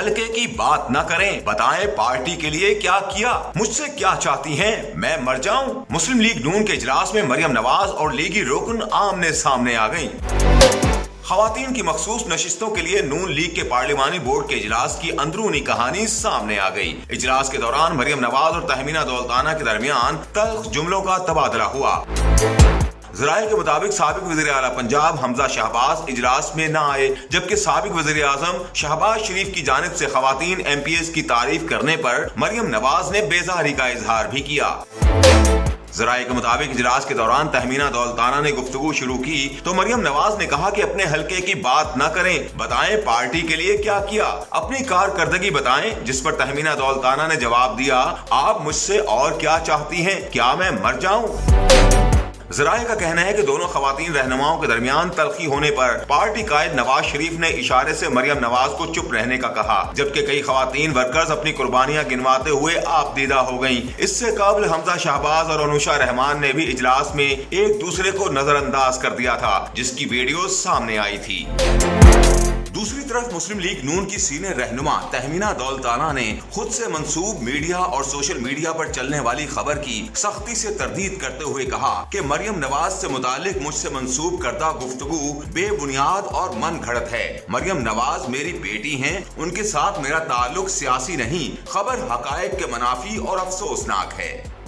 हल्के की बात न करें, बताएं पार्टी के लिए क्या किया, मुझसे क्या चाहती हैं, मैं मर जाऊं। मुस्लिम लीग नून के इजलास में मरियम नवाज और लीगी रुकन आमने सामने आ गयी। खवातीन की मखसूस नशिस्तों के लिए नून लीग के पार्लिमानी बोर्ड के इजलास की अंदरूनी कहानी सामने आ गई। इजलास के दौरान मरियम नवाज और तहमीना दौलताना के दरमियान तल्ख जुमलों का तबादला हुआ। ज़राए के मुताबिक साबिक वज़ीर आला पंजाब हमज़ा शहबाज इजलास में न आए, जबकि साबिक वज़ीर आज़म शहबाज शरीफ की जानिब से खवातीन MPs की तारीफ करने पर मरियम नवाज ने बेज़ारी का इजहार भी किया। ज़राए के मुताबिक इजलास के दौरान तहमीना दौलताना ने गुफ्तगू शुरू की तो मरियम नवाज ने कहा कि अपने हलके की बात न करें, बताएं पार्टी के लिए क्या किया, अपनी कारकर्दगी बताएं, जिस पर तहमीना दौलताना ने जवाब दिया, आप मुझसे और क्या चाहती हैं, क्या मैं मर जाऊं। ज़राए का कहना है कि दोनों खवातीन रहनुमाओं के दरमियान तल्खी होने पर पार्टी कायद नवाज़ शरीफ ने इशारे से मरियम नवाज को चुप रहने का कहा, जबकि कई खवातीन वर्कर्स अपनी कुर्बानियां गिनवाते हुए आप दीदा हो गयी। इससे कबल हमज़ा शहबाज और अनुशा रहमान ने भी इजलास में एक दूसरे को नजरअंदाज कर दिया था, जिसकी वीडियो सामने आई थी। दूसरी तरफ मुस्लिम लीग नून की सीनियर रहनुमा तहमीना दौलताना ने खुद से मंसूब मीडिया और सोशल मीडिया पर चलने वाली खबर की सख्ती से तरदीद करते हुए कहा कि मरियम नवाज से मुतालिक मुझसे मंसूब करदा गुफ्तगू बेबुनियाद और मन घड़त है। मरियम नवाज मेरी बेटी हैं, उनके साथ मेरा ताल्लुक सियासी नहीं, खबर हकायक के मनाफी और अफसोसनाक है।